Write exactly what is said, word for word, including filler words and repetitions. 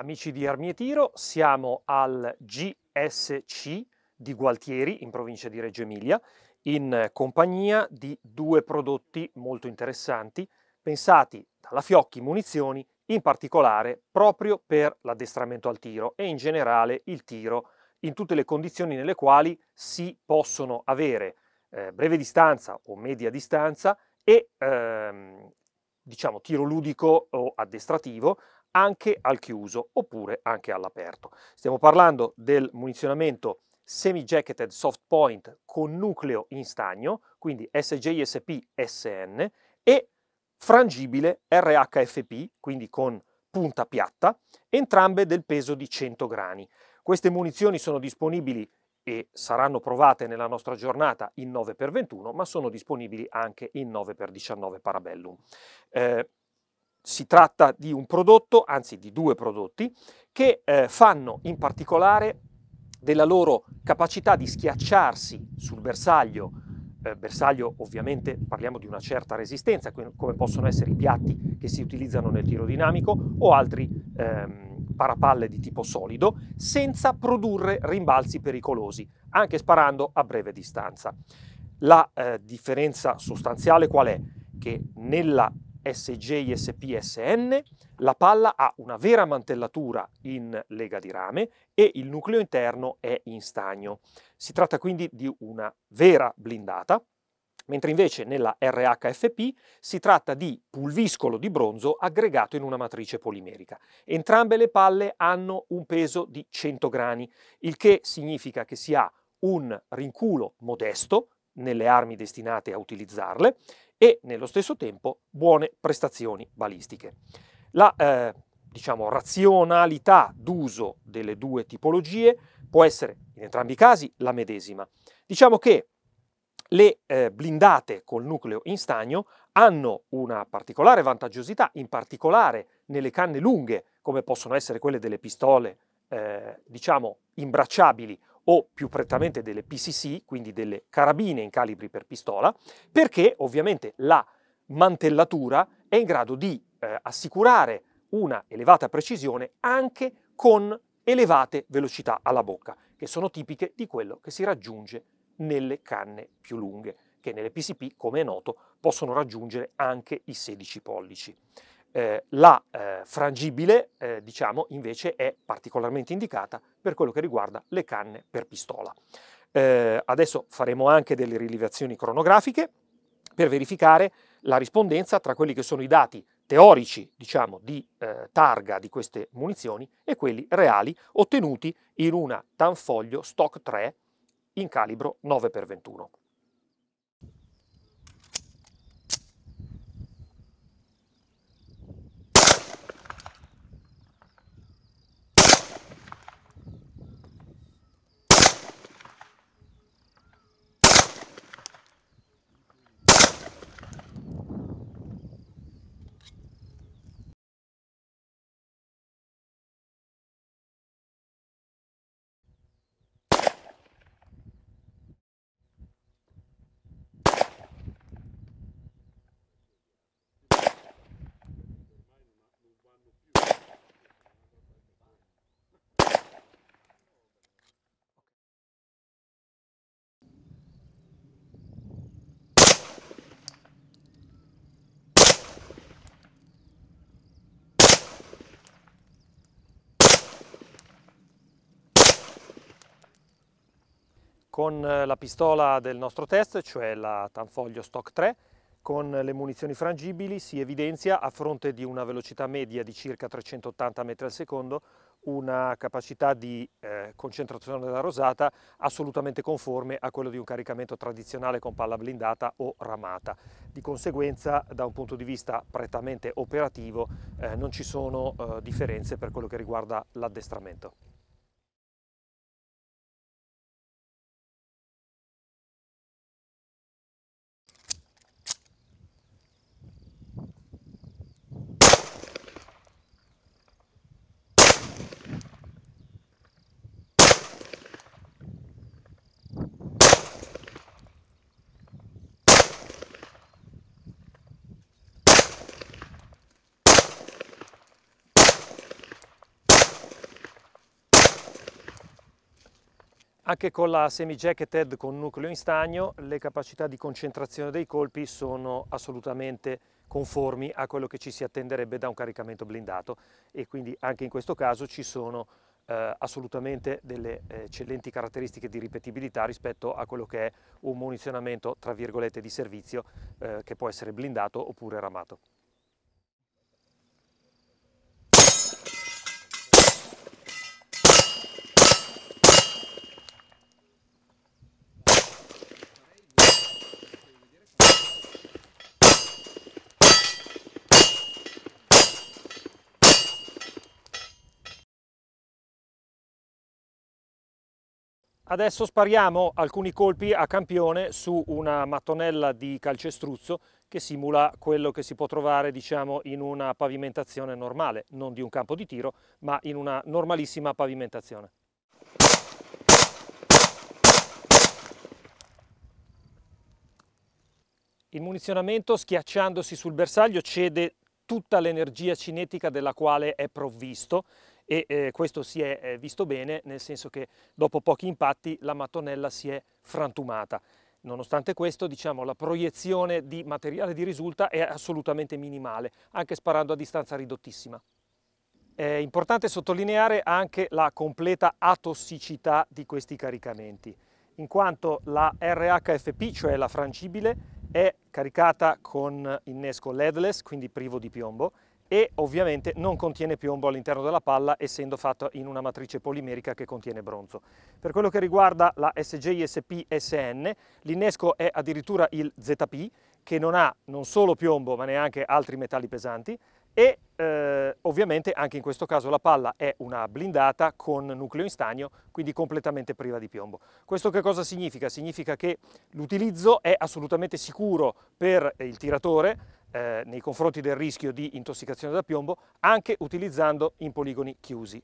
Amici di Armi e Tiro, siamo al G S C di Gualtieri, in provincia di Reggio Emilia, in compagnia di due prodotti molto interessanti, pensati dalla Fiocchi Munizioni, in particolare proprio per l'addestramento al tiro e in generale il tiro in tutte le condizioni nelle quali si possono avere eh, breve distanza o media distanza e ehm, diciamo tiro ludico o addestrativo, anche al chiuso oppure anche all'aperto. Stiamo parlando del munizionamento semi-jacketed soft point con nucleo in stagno, quindi S J S P S N, e frangibile R H F P, quindi con punta piatta, entrambe del peso di cento grani. Queste munizioni sono disponibili e saranno provate nella nostra giornata in nove per ventuno, ma sono disponibili anche in nove per diciannove Parabellum. Eh, Si tratta di un prodotto, anzi di due prodotti, che eh, fanno in particolare della loro capacità di schiacciarsi sul bersaglio, eh, bersaglio ovviamente parliamo di una certa resistenza, come possono essere i piatti che si utilizzano nel tiro dinamico o altri ehm, parapalle di tipo solido, senza produrre rimbalzi pericolosi, anche sparando a breve distanza. La eh, differenza sostanziale qual è? Che nella S J S P S N la palla ha una vera mantellatura in lega di rame e il nucleo interno è in stagno. Si tratta quindi di una vera blindata, mentre invece nella R H F P si tratta di pulviscolo di bronzo aggregato in una matrice polimerica. Entrambe le palle hanno un peso di cento grani, il che significa che si ha un rinculo modesto nelle armi destinate a utilizzarle e nello stesso tempo buone prestazioni balistiche. La eh, diciamo, razionalità d'uso delle due tipologie può essere in entrambi i casi la medesima. Diciamo che le eh, blindate col nucleo in stagno hanno una particolare vantaggiosità, in particolare nelle canne lunghe, come possono essere quelle delle pistole eh, diciamo imbracciabili o più prettamente delle P C C, quindi delle carabine in calibri per pistola, perché ovviamente la mantellatura è in grado di eh, assicurare una elevata precisione anche con elevate velocità alla bocca, che sono tipiche di quello che si raggiunge nelle canne più lunghe, che nelle P C P, come è noto, possono raggiungere anche i sedici pollici. Eh, la eh, frangibile eh, diciamo invece è particolarmente indicata per quello che riguarda le canne per pistola. Eh, adesso faremo anche delle rilevazioni cronografiche per verificare la rispondenza tra quelli che sono i dati teorici, diciamo, di eh, targa di queste munizioni e quelli reali ottenuti in una Tanfoglio stock tre in calibro nove per ventuno. Con la pistola del nostro test, cioè la Tanfoglio stock tre, con le munizioni frangibili si evidenzia, a fronte di una velocità media di circa trecentottanta metri al secondo, una capacità di eh, concentrazione della rosata assolutamente conforme a quello di un caricamento tradizionale con palla blindata o ramata. Di conseguenza, da un punto di vista prettamente operativo, eh, non ci sono eh, differenze per quello che riguarda l'addestramento. Anche con la semi-jacketed con nucleo in stagno le capacità di concentrazione dei colpi sono assolutamente conformi a quello che ci si attenderebbe da un caricamento blindato, e quindi anche in questo caso ci sono eh, assolutamente delle eccellenti caratteristiche di ripetibilità rispetto a quello che è un munizionamento tra virgolette di servizio eh, che può essere blindato oppure ramato. Adesso spariamo alcuni colpi a campione su una mattonella di calcestruzzo che simula quello che si può trovare, diciamo, in una pavimentazione normale, non di un campo di tiro, ma in una normalissima pavimentazione. Il munizionamento, schiacciandosi sul bersaglio, cede tutta l'energia cinetica della quale è provvisto. E eh, questo si è eh, visto bene, nel senso che dopo pochi impatti la mattonella si è frantumata. Nonostante questo, diciamo, la proiezione di materiale di risulta è assolutamente minimale, anche sparando a distanza ridottissima. È importante sottolineare anche la completa atossicità di questi caricamenti, in quanto la R H F P, cioè la frangibile, è caricata con innesco leadless, quindi privo di piombo, e ovviamente non contiene piombo all'interno della palla, essendo fatto in una matrice polimerica che contiene bronzo. Per quello che riguarda la S J S P S N, l'innesco è addirittura il Z P, che non ha non solo piombo ma neanche altri metalli pesanti, e eh, ovviamente anche in questo caso la palla è una blindata con nucleo in stagno, quindi completamente priva di piombo. Questo che cosa significa? Significa che l'utilizzo è assolutamente sicuro per il tiratore, Eh, nei confronti del rischio di intossicazione da piombo, anche utilizzando in poligoni chiusi.